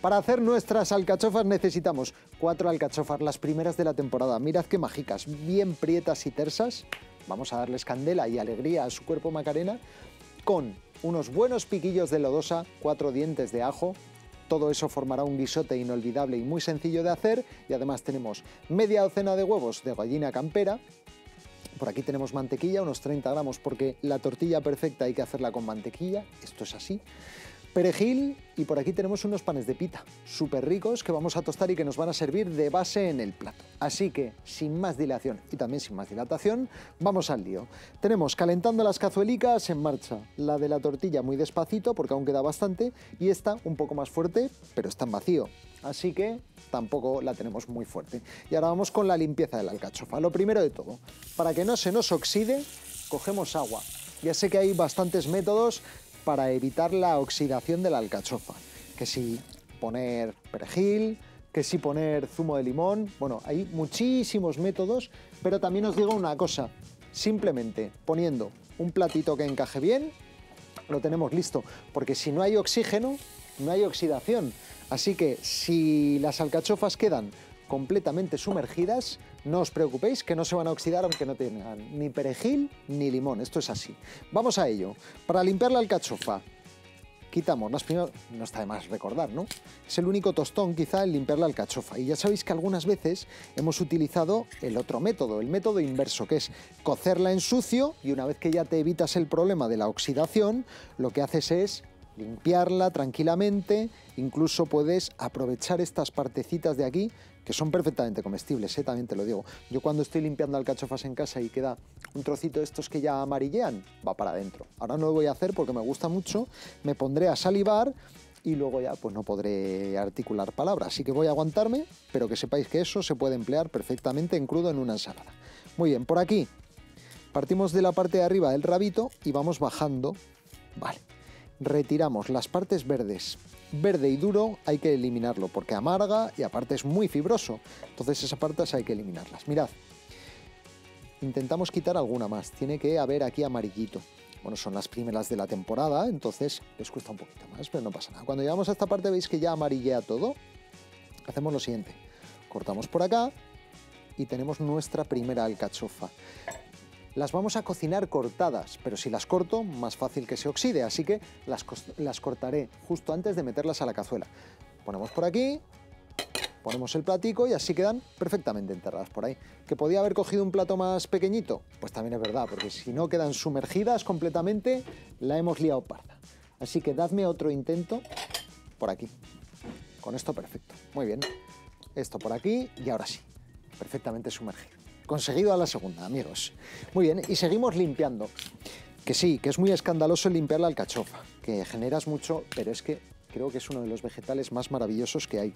Para hacer nuestras alcachofas necesitamos 4 alcachofas, las primeras de la temporada. Mirad qué mágicas, bien prietas y tersas. Vamos a darles candela y alegría a su cuerpo macarena con unos buenos piquillos de lodosa, 4 dientes de ajo. Todo eso formará un guisote inolvidable y muy sencillo de hacer. Y además tenemos media docena de huevos de gallina campera. Por aquí tenemos mantequilla, unos 30 gramos, porque la tortilla perfecta hay que hacerla con mantequilla. Esto es así. Perejil y por aquí tenemos unos panes de pita, súper ricos, que vamos a tostar y que nos van a servir de base en el plato. Así que, sin más dilación y también sin más dilatación, vamos al lío. Tenemos calentando las cazuelicas en marcha, la de la tortilla muy despacito, porque aún queda bastante, y esta un poco más fuerte, pero está en vacío. Así que tampoco la tenemos muy fuerte. Y ahora vamos con la limpieza de la alcachofa. Lo primero de todo, para que no se nos oxide, cogemos agua. Ya sé que hay bastantes métodos para evitar la oxidación de la alcachofa, que si poner perejil, que si poner zumo de limón, bueno, hay muchísimos métodos, pero también os digo una cosa, simplemente poniendo un platito que encaje bien, lo tenemos listo, porque si no hay oxígeno, no hay oxidación, así que si las alcachofas quedan completamente sumergidas, no os preocupéis que no se van a oxidar aunque no tengan ni perejil ni limón, esto es así. Vamos a ello. Para limpiar la alcachofa, quitamos las primeras... No está de más recordar, ¿no? Es el único tostón quizá en limpiar la alcachofa. Y ya sabéis que algunas veces hemos utilizado el otro método, el método inverso, que es cocerla en sucio y una vez que ya te evitas el problema de la oxidación, lo que haces es limpiarla tranquilamente, incluso puedes aprovechar estas partecitas de aquí, que son perfectamente comestibles, ¿eh? También te lo digo. Yo cuando estoy limpiando alcachofas en casa y queda un trocito de estos que ya amarillean, va para adentro. Ahora no lo voy a hacer porque me gusta mucho, me pondré a salivar y luego ya pues no podré articular palabras, así que voy a aguantarme, pero que sepáis que eso se puede emplear perfectamente en crudo en una ensalada. Muy bien, por aquí partimos de la parte de arriba del rabito y vamos bajando, vale. Retiramos las partes verdes. Verde y duro hay que eliminarlo porque amarga y aparte es muy fibroso. Entonces esas partes hay que eliminarlas. Mirad, intentamos quitar alguna más. Tiene que haber aquí amarillito. Bueno, son las primeras de la temporada, entonces les cuesta un poquito más, pero no pasa nada. Cuando llegamos a esta parte veis que ya amarillea todo. Hacemos lo siguiente. Cortamos por acá y tenemos nuestra primera alcachofa. Las vamos a cocinar cortadas, pero si las corto, más fácil que se oxide, así que las cortaré justo antes de meterlas a la cazuela. Ponemos por aquí, ponemos el platico y así quedan perfectamente enterradas por ahí. ¿Que podía haber cogido un plato más pequeñito? Pues también es verdad, porque si no quedan sumergidas completamente, la hemos liado parda. Así que dadme otro intento por aquí. Con esto perfecto. Muy bien. Esto por aquí y ahora sí, perfectamente sumergido. Conseguido a la segunda, amigos. Muy bien, y seguimos limpiando. Que sí, que es muy escandaloso limpiar la alcachofa, que generas mucho, pero es que creo que es uno de los vegetales más maravillosos que hay.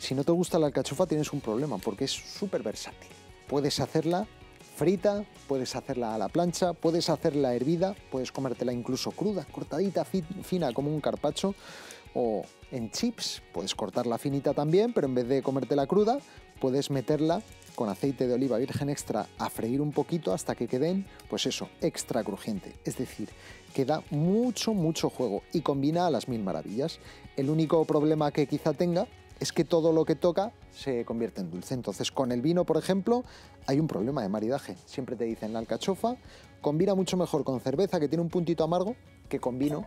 Si no te gusta la alcachofa tienes un problema, porque es súper versátil. Puedes hacerla frita, puedes hacerla a la plancha, puedes hacerla hervida, puedes comértela incluso cruda, cortadita fina como un carpaccio, o en chips, puedes cortarla finita también, pero en vez de comértela cruda, puedes meterla con aceite de oliva virgen extra a freír un poquito hasta que queden, pues eso, extra crujiente. Es decir, que da mucho, mucho juego y combina a las mil maravillas. El único problema que quizá tenga es que todo lo que toca se convierte en dulce. Entonces, con el vino, por ejemplo, hay un problema de maridaje. Siempre te dicen la alcachofa combina mucho mejor con cerveza, que tiene un puntito amargo, que con vino,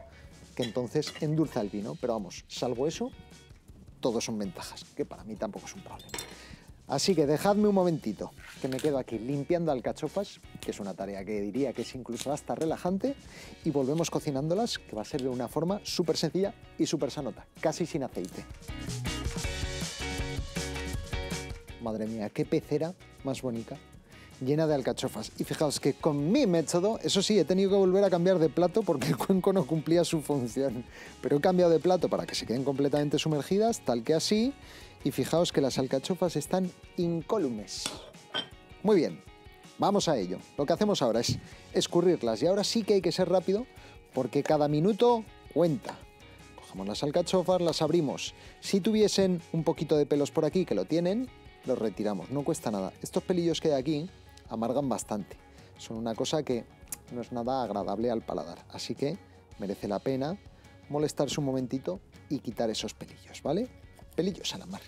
que entonces endulza el vino. Pero vamos, salvo eso, todo son ventajas, que para mí tampoco es un problema. Así que dejadme un momentito, que me quedo aquí limpiando alcachofas, que es una tarea que diría que es incluso hasta relajante, y volvemos cocinándolas, que va a ser de una forma súper sencilla y súper sanota, casi sin aceite. Madre mía, qué pecera más bonita, llena de alcachofas. Y fijaos que con mi método, eso sí, he tenido que volver a cambiar de plato porque el cuenco no cumplía su función. Pero he cambiado de plato para que se queden completamente sumergidas, tal que así. Y fijaos que las alcachofas están incólumes. Muy bien, vamos a ello. Lo que hacemos ahora es escurrirlas. Y ahora sí que hay que ser rápido porque cada minuto cuenta. Cogemos las alcachofas, las abrimos. Si tuviesen un poquito de pelos por aquí, que lo tienen, los retiramos, no cuesta nada. Estos pelillos que hay aquí amargan bastante. Son una cosa que no es nada agradable al paladar. Así que merece la pena molestarse un momentito y quitar esos pelillos, ¿vale? Pelillos a la mar.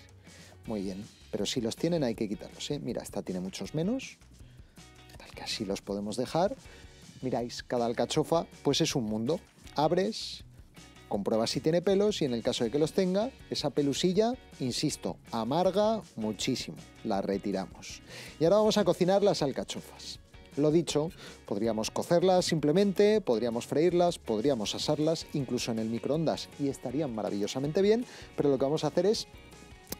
Muy bien, pero si los tienen hay que quitarlos, ¿eh? Mira, esta tiene muchos menos, tal que así los podemos dejar. Miráis, cada alcachofa pues es un mundo. Abres, compruebas si tiene pelos y en el caso de que los tenga, esa pelusilla, insisto, amarga muchísimo. La retiramos. Y ahora vamos a cocinar las alcachofas. Lo dicho, podríamos cocerlas simplemente, podríamos freírlas, podríamos asarlas, incluso en el microondas, y estarían maravillosamente bien, pero lo que vamos a hacer es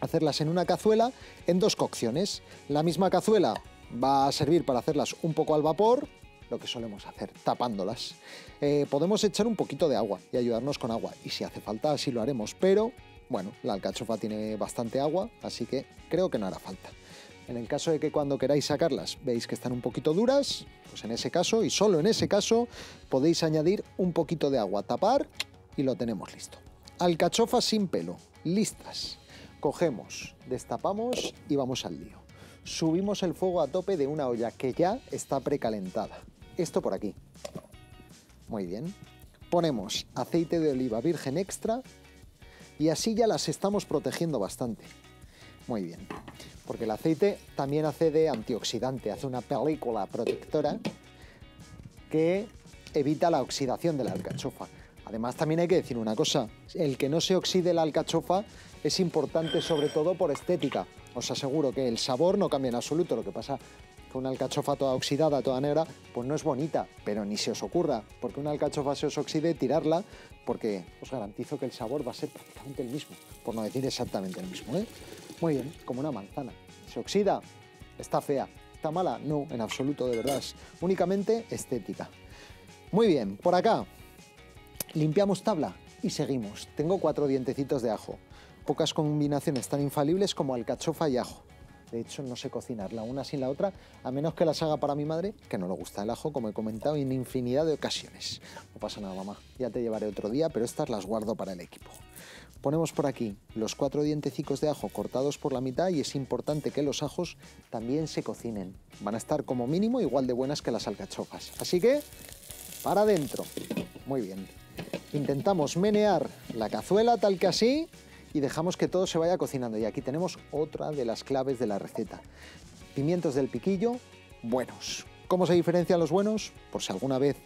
hacerlas en una cazuela en dos cocciones. La misma cazuela va a servir para hacerlas un poco al vapor, lo que solemos hacer, tapándolas. Podemos echar un poquito de agua y ayudarnos con agua, y si hace falta así lo haremos, pero bueno, la alcachofa tiene bastante agua, así que creo que no hará falta. En el caso de que cuando queráis sacarlas veis que están un poquito duras, pues en ese caso, y solo en ese caso, podéis añadir un poquito de agua, tapar y lo tenemos listo. Alcachofas sin pelo, listas. Cogemos, destapamos y vamos al lío. Subimos el fuego a tope de una olla que ya está precalentada. Esto por aquí. Muy bien. Ponemos aceite de oliva virgen extra y así ya las estamos protegiendo bastante. Muy bien. Porque el aceite también hace de antioxidante, hace una película protectora que evita la oxidación de la alcachofa. Además, también hay que decir una cosa, el que no se oxide la alcachofa es importante sobre todo por estética. Os aseguro que el sabor no cambia en absoluto, lo que pasa que una alcachofa toda oxidada, toda negra, pues no es bonita, pero ni se os ocurra, porque una alcachofa se os oxide, tirarla, porque os garantizo que el sabor va a ser prácticamente el mismo, por no decir exactamente el mismo, ¿eh? Muy bien, como una manzana. ¿Se oxida? ¿Está fea? ¿Está mala? No, en absoluto, de verdad. Es únicamente estética. Muy bien, por acá limpiamos tabla y seguimos. Tengo 4 dientecitos de ajo. Pocas combinaciones tan infalibles como alcachofa y ajo. De hecho, no sé cocinar la una sin la otra, a menos que las haga para mi madre, que no le gusta el ajo, como he comentado, en infinidad de ocasiones. No pasa nada, mamá. Ya te llevaré otro día, pero estas las guardo para el equipo. Ponemos por aquí los 4 dientecicos de ajo cortados por la mitad y es importante que los ajos también se cocinen. Van a estar como mínimo igual de buenas que las alcachofas. Así que, para adentro. Muy bien. Intentamos menear la cazuela tal que así y dejamos que todo se vaya cocinando. Y aquí tenemos otra de las claves de la receta. Pimientos del piquillo, buenos. ¿Cómo se diferencian los buenos? Por si alguna vez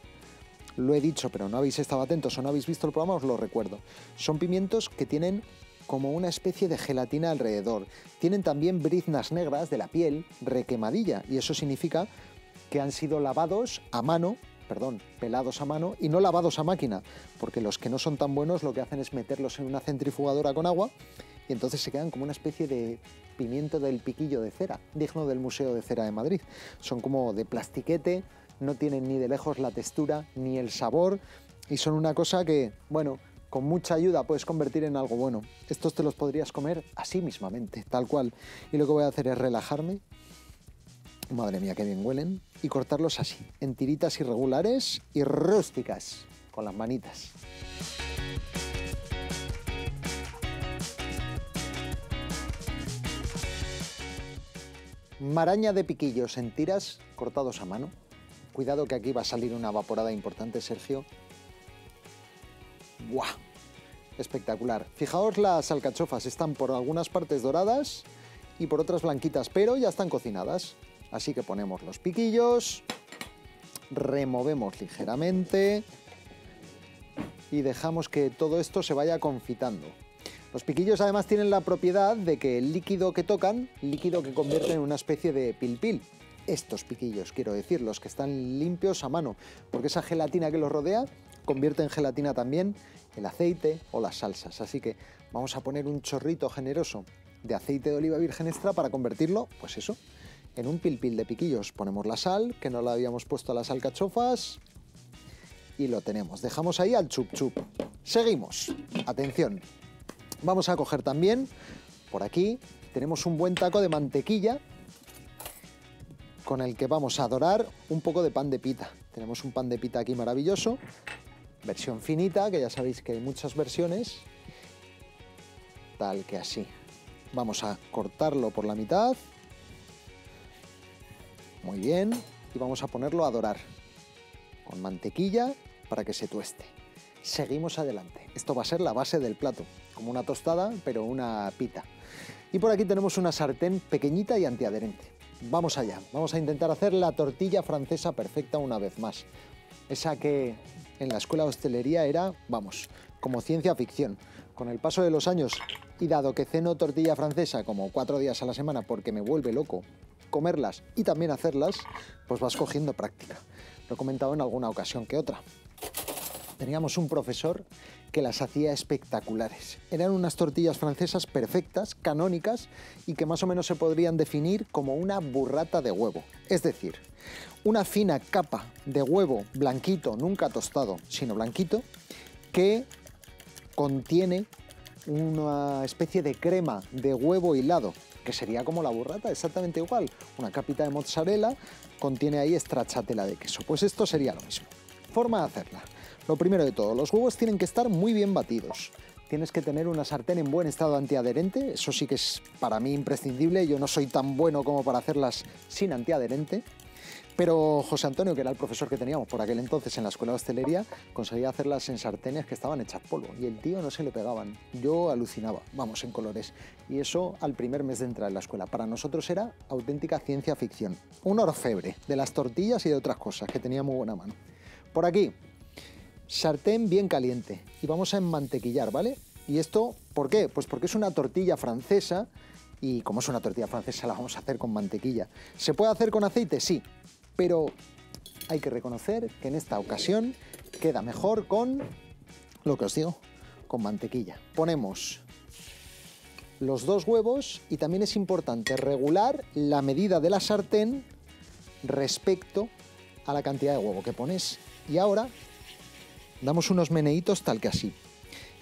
lo he dicho, pero no habéis estado atentos o no habéis visto el programa, os lo recuerdo. Son pimientos que tienen como una especie de gelatina alrededor. Tienen también briznas negras de la piel requemadilla, y eso significa que han sido pelados a mano y no lavados a máquina, porque los que no son tan buenos lo que hacen es meterlos en una centrifugadora con agua y entonces se quedan como una especie de pimiento del piquillo de cera, digno del Museo de Cera de Madrid. Son como de plastiquete, no tienen ni de lejos la textura ni el sabor y son una cosa que, bueno, con mucha ayuda puedes convertir en algo bueno. Estos te los podrías comer así mismamente, tal cual. Y lo que voy a hacer es relajarme, madre mía, qué bien huelen, y cortarlos así, en tiritas irregulares y rústicas, con las manitas. Maraña de piquillos en tiras cortados a mano. Cuidado que aquí va a salir una vaporada importante, Sergio. ¡Buah! Espectacular. Fijaos, las alcachofas están por algunas partes doradas y por otras blanquitas, pero ya están cocinadas. Así que ponemos los piquillos, removemos ligeramente y dejamos que todo esto se vaya confitando. Los piquillos además tienen la propiedad de que el líquido que tocan, líquido que convierte en una especie de pilpil. Estos piquillos, quiero decir, los que están limpios a mano, porque esa gelatina que los rodea convierte en gelatina también el aceite o las salsas. Así que vamos a poner un chorrito generoso de aceite de oliva virgen extra para convertirlo, pues eso, en un pilpil de piquillos. Ponemos la sal, que no la habíamos puesto a las alcachofas, y lo tenemos. Dejamos ahí al chup chup. Seguimos. Atención. Vamos a coger también, por aquí, tenemos un buen taco de mantequilla con el que vamos a dorar un poco de pan de pita. Tenemos un pan de pita aquí maravilloso, versión finita, que ya sabéis que hay muchas versiones, tal que así. Vamos a cortarlo por la mitad, muy bien, y vamos a ponerlo a dorar con mantequilla para que se tueste. Seguimos adelante, esto va a ser la base del plato. como una tostada, pero una pita. Y por aquí tenemos una sartén pequeñita y antiadherente. Vamos allá, vamos a intentar hacer la tortilla francesa perfecta una vez más. Esa que en la escuela de hostelería era, vamos, como ciencia ficción. Con el paso de los años, y dado que ceno tortilla francesa como 4 días a la semana porque me vuelve loco comerlas y también hacerlas, pues vas cogiendo práctica. Lo he comentado en alguna ocasión que otra. Teníamos un profesor que las hacía espectaculares. Eran unas tortillas francesas perfectas, canónicas, y que más o menos se podrían definir como una burrata de huevo. Es decir, una fina capa de huevo blanquito, nunca tostado, sino blanquito, que contiene una especie de crema de huevo hilado, que sería como la burrata, exactamente igual. Una capita de mozzarella, contiene ahí stracciatella de queso. Pues esto sería lo mismo. Forma de hacerla. Lo primero de todo, los huevos tienen que estar muy bien batidos. Tienes que tener una sartén en buen estado antiadherente, eso sí que es para mí imprescindible, yo no soy tan bueno como para hacerlas sin antiadherente, pero José Antonio, que era el profesor que teníamos por aquel entonces en la escuela de hostelería, conseguía hacerlas en sartenes que estaban hechas polvo y el tío no se le pegaban, yo alucinaba, vamos, en colores. Y eso al primer mes de entrar en la escuela, para nosotros era auténtica ciencia ficción, un orfebre de las tortillas y de otras cosas, que tenía muy buena mano. Por aquí, sartén bien caliente y vamos a enmantequillar, ¿vale? ¿Y esto por qué? Pues porque es una tortilla francesa y como es una tortilla francesa la vamos a hacer con mantequilla. ¿Se puede hacer con aceite? Sí, pero hay que reconocer que en esta ocasión queda mejor con lo que os digo, con mantequilla. Ponemos los 2 huevos y también es importante regular la medida de la sartén respecto a la cantidad de huevo que pones. Y ahora damos unos meneitos tal que así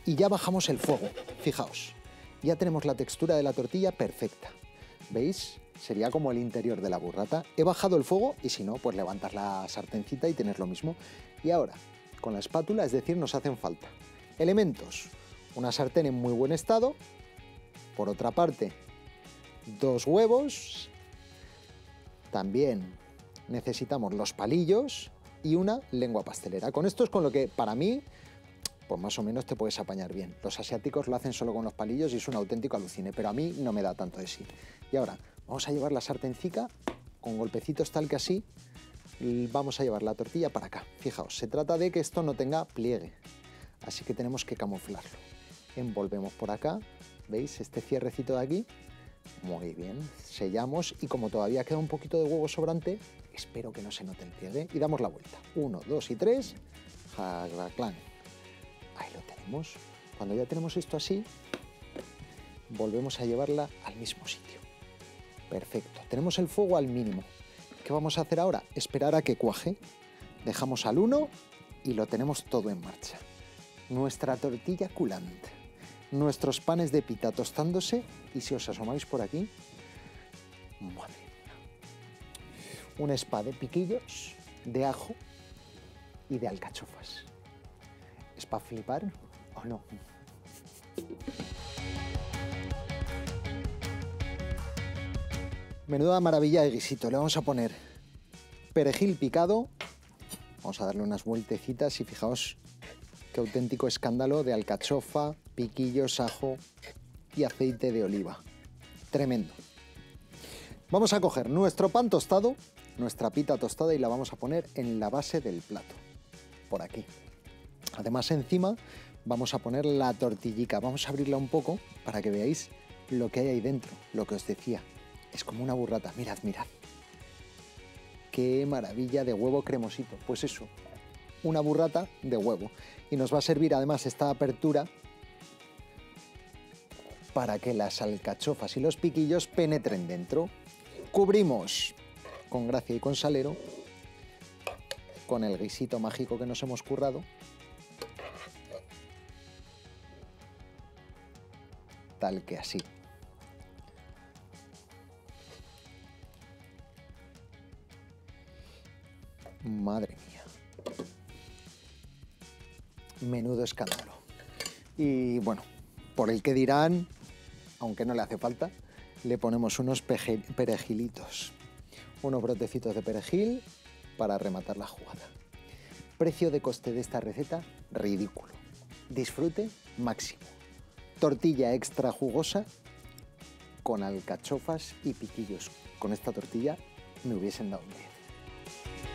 y ya bajamos el fuego. Fijaos, ya tenemos la textura de la tortilla perfecta. ¿Veis? Sería como el interior de la burrata. He bajado el fuego y si no, pues levantar la sartencita y tener lo mismo. Y ahora, con la espátula, es decir, nos hacen falta elementos. Una sartén en muy buen estado. Por otra parte, 2 huevos. También necesitamos los palillos y una lengua pastelera. Con esto es con lo que, para mí, pues más o menos te puedes apañar bien. Los asiáticos lo hacen solo con los palillos y es un auténtico alucine, pero a mí no me da tanto de sí. Y ahora, vamos a llevar la sartencica con golpecitos tal que así, y vamos a llevar la tortilla para acá. Fijaos, se trata de que esto no tenga pliegue, así que tenemos que camuflarlo. Envolvemos por acá, ¿veis? Este cierrecito de aquí. Muy bien, sellamos y como todavía queda un poquito de huevo sobrante, espero que no se note el pliegue, y damos la vuelta. 1, 2 y 3, jaclán. Ahí lo tenemos. Cuando ya tenemos esto así, volvemos a llevarla al mismo sitio. Perfecto, tenemos el fuego al mínimo. ¿Qué vamos a hacer ahora? Esperar a que cuaje. Dejamos al 1 y lo tenemos todo en marcha. Nuestra tortilla culante. Nuestros panes de pita tostándose y si os asomáis por aquí, madre mía, un spa de piquillos, de ajo y de alcachofas. ¿Es para flipar o no? Menuda maravilla de guisito, le vamos a poner perejil picado, vamos a darle unas vueltecitas y fijaos qué auténtico escándalo de alcachofa, piquillos, ajo y aceite de oliva. Tremendo. Vamos a coger nuestro pan tostado, nuestra pita tostada y la vamos a poner en la base del plato, por aquí. Además encima vamos a poner la tortillica, vamos a abrirla un poco para que veáis lo que hay ahí dentro, lo que os decía. Es como una burrata, mirad, mirad. Qué maravilla de huevo cremosito, pues eso, una burrata de huevo. Y nos va a servir además esta apertura para que las alcachofas y los piquillos penetren dentro. Cubrimos con gracia y con salero, con el guisito mágico que nos hemos currado. Tal que así. Madre mía. Menudo escándalo. Y bueno, por el que dirán, aunque no le hace falta, le ponemos unos perejilitos, unos brotecitos de perejil para rematar la jugada. Precio de coste de esta receta, ridículo. Disfrute máximo. tortilla extra jugosa con alcachofas y piquillos. Con esta tortilla me hubiesen dado un 10.